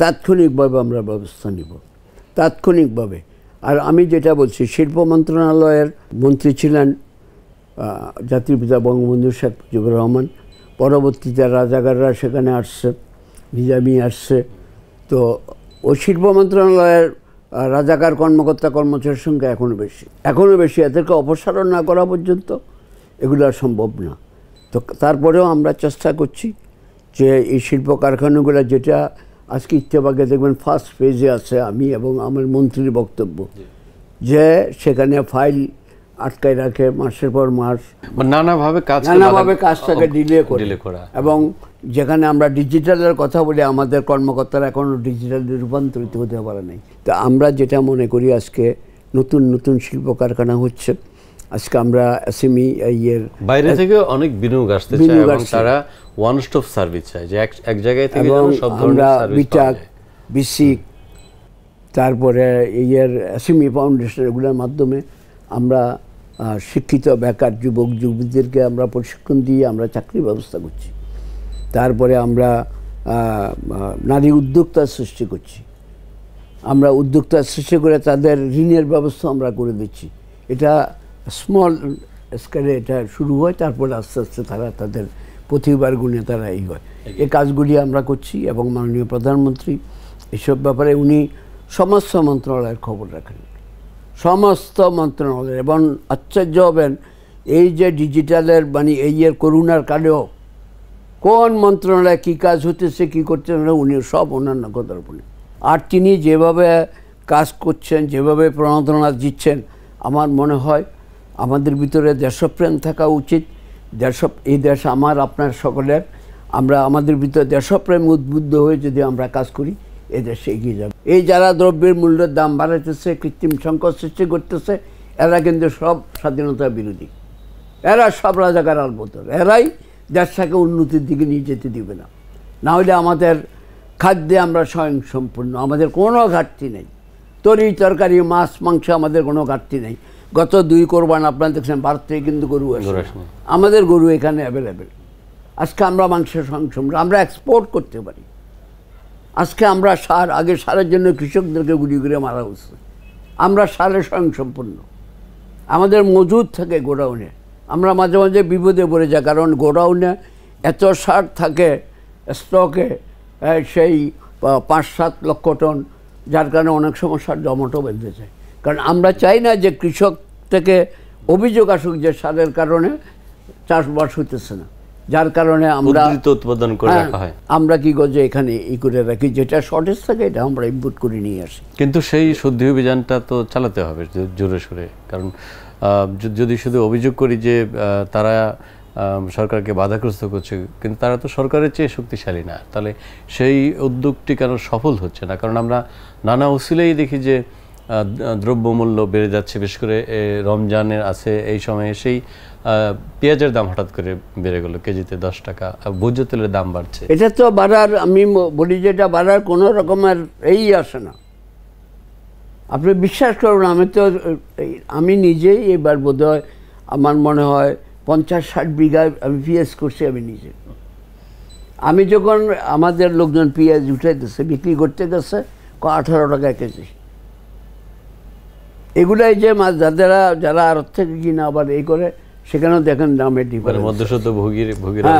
তাৎক্ষণিকভাবে আমরা ব্যবস্থা নিব, তাৎক্ষণিকভাবে। আর আমি যেটা বলছি, শিল্প মন্ত্রণালয়ের মন্ত্রী ছিলেন জাতির পিতা বঙ্গবন্ধু শেখ মুজিবুর রহমান, পরবর্তীতে রাজাকাররা সেখানে আসছে, নিজামি আসছে, তো ওই শিল্প মন্ত্রণালয়ের রাজাকার কর্মকর্তা কর্মচারীর সংখ্যা এখনও বেশি, এখনও বেশি, এদেরকে অপসারণ না করা পর্যন্ত এগুলো সম্ভব না। তো তারপরেও আমরা চেষ্টা করছি যে এই শিল্প কারখানাগুলো, যেটা আজকে ইত্তেফাকে দেখবেন ফার্স্ট পেজে আছে আমি এবং আমার মন্ত্রীর বক্তব্য, যে সেখানে ফাইল আটকায় রাখে মাসের পর মাস, নানাভাবে কাজ নানাভাবে কাজটাকে ডিলে করা, এবং যেখানে আমরা ডিজিটালের কথা বলি, আমাদের কর্মকর্তারা এখনও ডিজিটালে রূপান্তরিত হতে পারে নাই। তা আমরা যেটা মনে করি, আজকে নতুন নতুন শিল্প কারখানা হচ্ছে, আজকে আমরা এসএমই এর বাইরে থেকে অনেক বিনিয়োগ আসতে চাই এবং তারা ওয়ান স্টপ সার্ভিস চাই, যে এক জায়গায় থেকে সব ধরনের সার্ভিস, বিটাক, বিসিক, তারপরে এর এসএমই ফাউন্ডেশন, এগুলোর মাধ্যমে আমরা শিক্ষিত বেকার যুবক যুবতীদেরকে আমরা প্রশিক্ষণ দিয়ে আমরা চাকরির ব্যবস্থা করছি। তারপরে আমরা নারী উদ্যোক্তার সৃষ্টি করছি, আমরা উদ্যোক্তার সৃষ্টি করে তাদের ঋণের ব্যবস্থা আমরা করে দিচ্ছি। এটা স্মল স্কেলে এটা শুরু হয়, তারপরে আস্তে আস্তে তারা তাদের প্রতিভার গুণে তারা এই হয়। এই কাজগুলি আমরা করছি এবং মাননীয় প্রধানমন্ত্রী এসব ব্যাপারে উনি সমস্ত মন্ত্রণালয়ের খবর রাখেন, সমস্ত মন্ত্রণালয়। এবং আশ্চর্য হবেন, এই যে ডিজিটালের মানে এই এর করোনার কালেও কোন মন্ত্রণালয়ে কী কাজ হতেছে, কী করছেন, উনি সব ওনার নজর পড়ে। আর তিনি যেভাবে কাজ করছেন, যেভাবে প্রণোদনা দিচ্ছেন, আমার মনে হয় আমাদের ভিতরে দেশপ্রেম থাকা উচিত। দেশ, এই দেশ আমার আপনার সকলের, আমরা আমাদের ভিতরে দেশপ্রেম উদ্বুদ্ধ হয়ে যদি আমরা কাজ করি, এ দেশে এগিয়ে যাবে। এই যারা দ্রব্যের মূল্যের দাম বাড়াইতেছে, কৃত্রিম সংকট সৃষ্টি করতেছে, এরা কিন্তু সব স্বাধীনতা বিরোধী, এরা সব রাজাকার আলবদর, এরাই দেশটাকে উন্নতির দিকে নিয়ে যেতে দিবে না। না হলে আমাদের খাদ্যে আমরা স্বয়ংসম্পূর্ণ, আমাদের কোনো ঘাটতি নেই, তরি তরকারি মাছ মাংস আমাদের কোনো ঘাটতি নেই। গত দুই কোরবান আপনারা দেখছেন, ভারত থেকে কিন্তু গরু আসে, আমাদের গরু এখানে অ্যাভেলেবেল। আজকে আমরা মাংসের স্বয়ংসম্পূর্ণ, আমরা এক্সপোর্ট করতে পারি। আজকে আমরা সার, আগে সারের জন্য কৃষকদেরকে গুলি করে মারা হচ্ছে, আমরা সারে স্বয়ংসম্পূর্ণ, আমাদের মজুদ থাকে গোডাউনে। আমরা মাঝে মাঝে বিপদে পড়ে যাই, কারণ গোডাউনে এত সার থাকে স্টকে, সেই পাঁচ সাত লক্ষ টন, যার কারণে অনেক সমস্যার জমাটও বেঁধেছে। কারণ আমরা চাই না যে কৃষক থেকে অভিযোগ আসুক যে সারের কারণে চাষবাস হইতেছে না, যার কারণে আমরা উৎপাদন করে রাখা হয়, আমরা কি করছি এখানে ই করে রাখি, যেটা শর্টেজ থাকে এটা আমরা ইম্পোর্ট করে নিয়ে আসি। কিন্তু সেই শুদ্ধি অভিযানটা তো চালাতে হবে জোরে সোরে, কারণ যদি শুধু অভিযোগ করি যে তারা সরকারকে বাধাগ্রস্ত করছে, কিন্তু তারা তো সরকারের চেয়ে শক্তিশালী না, তাহলে সেই উদ্যোগটি কেন সফল হচ্ছে না? কারণ আমরা নানা উসিলেই দেখি যে দ্রব্যমূল্য বেড়ে যাচ্ছে, বিশেষ করে রমজানের আছে এই সময়ে সেই পেঁয়াজের দাম হঠাৎ করে বেড়ে গেল কেজিতে দশ টাকা, ভোজ্য তেলের দাম বাড়ছে। এটা তো বাড়ার, আমি বলি যেটা বাড়ার কোনো রকমের এই আসে না। আপনি বিশ্বাস করুন, আমি তো আমি নিজেই এবার বোধ হয় আমার মনে হয় পঞ্চাশ ষাট বিঘা আমি পেঁয়াজ করছি আমি নিজে। আমি যখন আমাদের লোকজন পেঁয়াজ উঠাইতেছে বিক্রি করতে গেছে আঠারো টাকা কেজি, এগুলাই যে মাছ যারা যারা আড়ত থেকে কিনা আবার এই করে, সেখানেও দেখেন দামের ডিফারেন্স, মধ্যসূত্রভোগীর ভোগীরা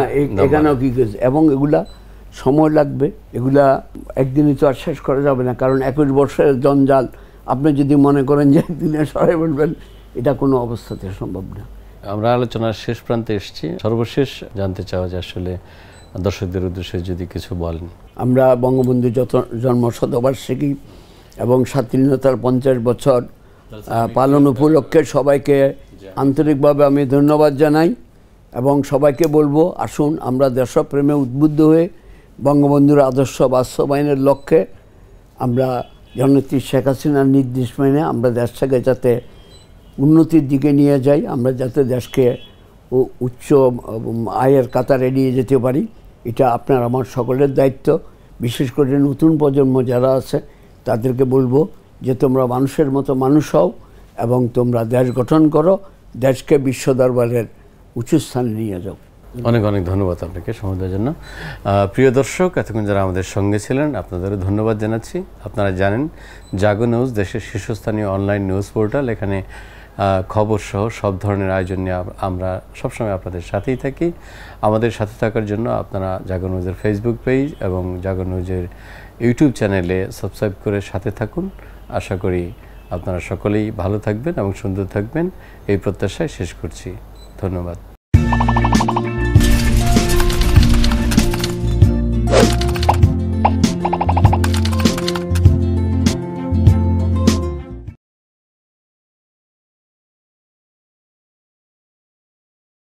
এখানেও কী করছে। এবং এগুলা সময় লাগবে, এগুলা একদিনই তো আর শেষ করা যাবে না, কারণ একুশ বছরের জঞ্জাল আপনি যদি মনে করেন যে একদিনে সরাই বলবেন, এটা কোনো অবস্থাতে সম্ভব না। আমরা আলোচনার শেষ প্রান্তে এসেছি, সর্বশেষ জানতে চাওয়া যে আসলে দর্শকদের উদ্দেশ্যে যদি কিছু বলেন। আমরা বঙ্গবন্ধু যত জন্ম শতবার্ষিকী এবং স্বাধীনতার পঞ্চাশ বছর পালন উপলক্ষে সবাইকে আন্তরিকভাবে আমি ধন্যবাদ জানাই এবং সবাইকে বলবো, আসুন আমরা দেশপ্রেমে উদ্বুদ্ধ হয়ে বঙ্গবন্ধুর আদর্শ বাস্তবায়নের লক্ষ্যে আমরা জননেত্রী শেখ হাসিনার নির্দেশ মেনে আমরা দেশটাকে যাতে উন্নতির দিকে নিয়ে যাই, আমরা যাতে দেশকে উচ্চ আয়ের কাতারে নিয়ে যেতে পারি, এটা আপনার আমার সকলের দায়িত্ব। বিশেষ করে নতুন প্রজন্ম যারা আছে তাদেরকে বলবো যে তোমরা মানুষের মতো মানুষ হও এবং তোমরা দেশ গঠন করো, দেশকে বিশ্ব দরবারের উঁচু স্থানে নিয়ে যাও। অনেক অনেক ধন্যবাদ আপনাকে সময় দেওয়ার জন্য। প্রিয় দর্শক, এতক্ষণ যারা আমাদের সঙ্গে ছিলেন আপনাদেরও ধন্যবাদ জানাচ্ছি। আপনারা জানেন জাগো নিউজ দেশের শীর্ষস্থানীয় অনলাইন নিউজ পোর্টাল, এখানে খবর সহ সব ধরনের আয়োজন নিয়ে আমরা সবসময় আপনাদের সাথেই থাকি। আমাদের সাথে থাকার জন্য আপনারা জাগো নিউজের ফেসবুক পেজ এবং জাগো নিউজের ইউটিউব চ্যানেলে সাবস্ক্রাইব করে সাথে থাকুন। আশা করি আপনারা সকলেই ভালো থাকবেন এবং সুন্দর থাকবেন, এই প্রত্যাশায় শেষ করছি। ধন্যবাদ।